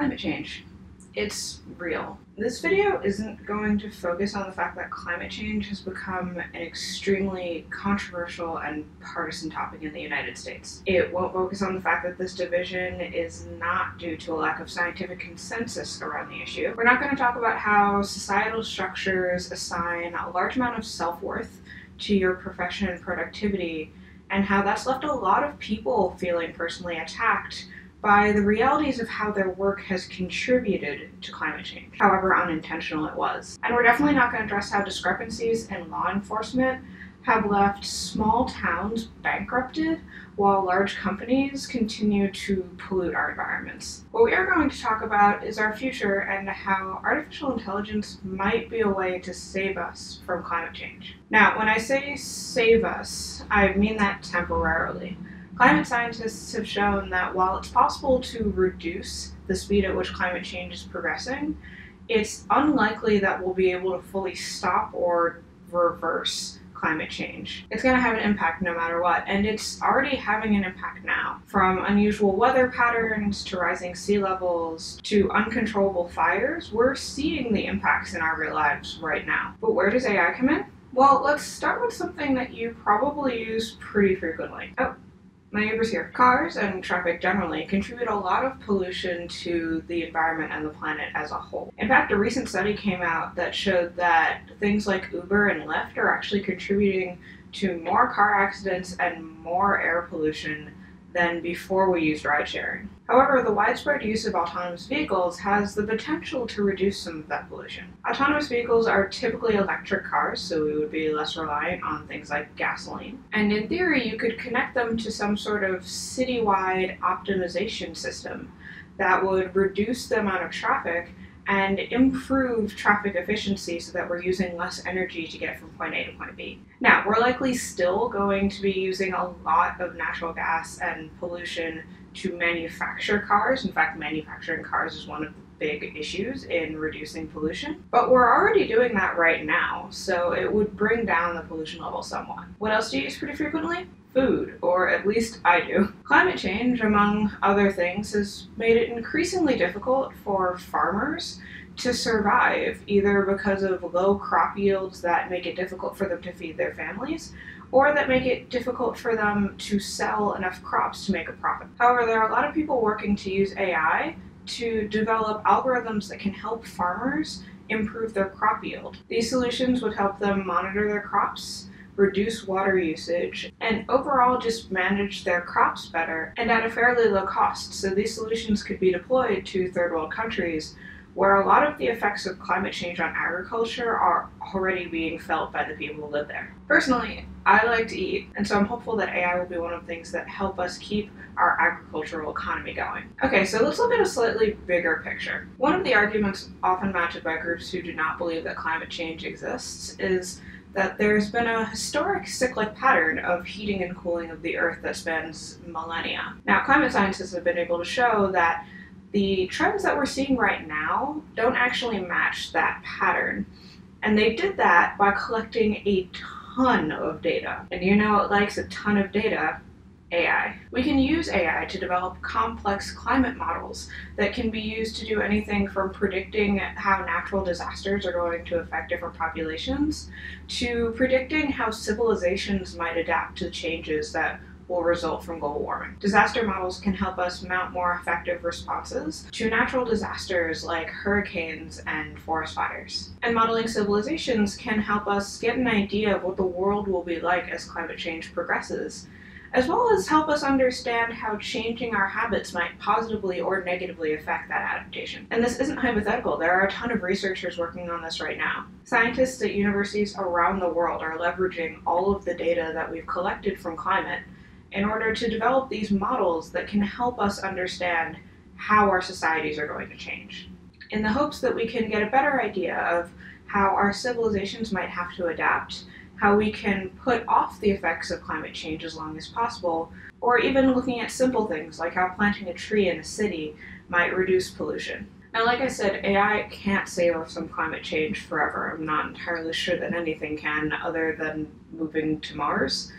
climate change. It's real. This video isn't going to focus on the fact that climate change has become an extremely controversial and partisan topic in the United States. It won't focus on the fact that this division is not due to a lack of scientific consensus around the issue. We're not going to talk about how societal structures assign a large amount of self-worth to your profession and productivity, and how that's left a lot of people feeling personally attacked by the realities of how their work has contributed to climate change, however unintentional it was. And we're definitely not going to address how discrepancies in law enforcement have left small towns bankrupted while large companies continue to pollute our environments. What we are going to talk about is our future and how artificial intelligence might be a way to save us from climate change. Now, when I say save us, I mean that temporarily. Climate scientists have shown that while it's possible to reduce the speed at which climate change is progressing, it's unlikely that we'll be able to fully stop or reverse climate change. It's going to have an impact no matter what, and it's already having an impact now. From unusual weather patterns to rising sea levels to uncontrollable fires, we're seeing the impacts in our real lives right now. But where does AI come in? Well, let's start with something that you probably use pretty frequently. Oh. My neighbors here. Cars and traffic generally contribute a lot of pollution to the environment and the planet as a whole. In fact, a recent study came out that showed that things like Uber and Lyft are actually contributing to more car accidents and more air pollution than before we used ride sharing. However, the widespread use of autonomous vehicles has the potential to reduce some of that pollution. Autonomous vehicles are typically electric cars, so we would be less reliant on things like gasoline. And in theory, you could connect them to some sort of citywide optimization system that would reduce the amount of traffic and improve traffic efficiency so that we're using less energy to get from point A to point B. Now, we're likely still going to be using a lot of natural gas and pollution to manufacture cars. In fact, manufacturing cars is one of the big issues in reducing pollution, but we're already doing that right now, so it would bring down the pollution level somewhat. What else do you use pretty frequently? Food, or at least I do. Climate change, among other things, has made it increasingly difficult for farmers to survive, either because of low crop yields that make it difficult for them to feed their families, or that make it difficult for them to sell enough crops to make a profit. However, there are a lot of people working to use AI to develop algorithms that can help farmers improve their crop yield. These solutions would help them monitor their crops, reduce water usage, and overall just manage their crops better and at a fairly low cost. So these solutions could be deployed to third world countries where a lot of the effects of climate change on agriculture are already being felt by the people who live there. Personally, I like to eat, and so I'm hopeful that AI will be one of the things that help us keep our agricultural economy going. Okay, so let's look at a slightly bigger picture. One of the arguments often mounted by groups who do not believe that climate change exists is that there's been a historic cyclic pattern of heating and cooling of the Earth that spans millennia. Now, climate scientists have been able to show that the trends that we're seeing right now don't actually match that pattern. And they did that by collecting a ton of data. And you know what likes a ton of data? AI. We can use AI to develop complex climate models that can be used to do anything from predicting how natural disasters are going to affect different populations to predicting how civilizations might adapt to changes that will result from global warming. Disaster models can help us mount more effective responses to natural disasters like hurricanes and forest fires. And modeling civilizations can help us get an idea of what the world will be like as climate change progresses, as well as help us understand how changing our habits might positively or negatively affect that adaptation. And this isn't hypothetical. There are a ton of researchers working on this right now. Scientists at universities around the world are leveraging all of the data that we've collected from climate in order to develop these models that can help us understand how our societies are going to change, in the hopes that we can get a better idea of how our civilizations might have to adapt, how we can put off the effects of climate change as long as possible, or even looking at simple things like how planting a tree in a city might reduce pollution. Now, like I said, AI can't save us from climate change forever. I'm not entirely sure that anything can, other than moving to Mars.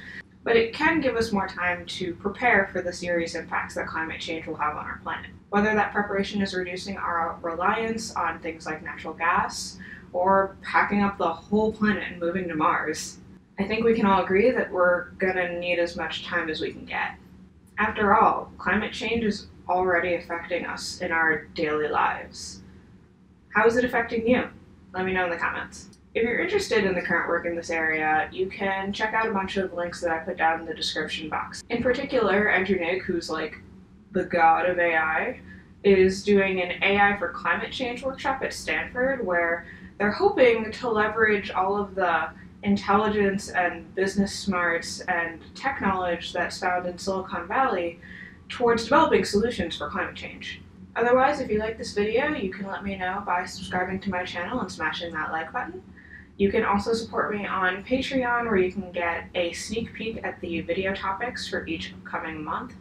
but it can give us more time to prepare for the serious impacts that climate change will have on our planet, whether that preparation is reducing our reliance on things like natural gas or packing up the whole planet and moving to Mars. I think we can all agree that we're gonna need as much time as we can get. After all, climate change is already affecting us in our daily lives. How is it affecting you? Let me know in the comments. If you're interested in the current work in this area, you can check out a bunch of links that I put down in the description box. In particular, Andrew Ng, who's like the god of AI, is doing an AI for climate change workshop at Stanford where they're hoping to leverage all of the intelligence and business smarts and tech knowledge that's found in Silicon Valley towards developing solutions for climate change. Otherwise, if you like this video, you can let me know by subscribing to my channel and smashing that like button. You can also support me on Patreon, where you can get a sneak peek at the video topics for each upcoming month.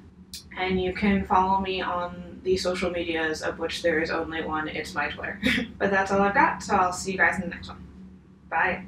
And you can follow me on the social medias, of which there is only one, it's my Twitter. But that's all I've got, so I'll see you guys in the next one. Bye!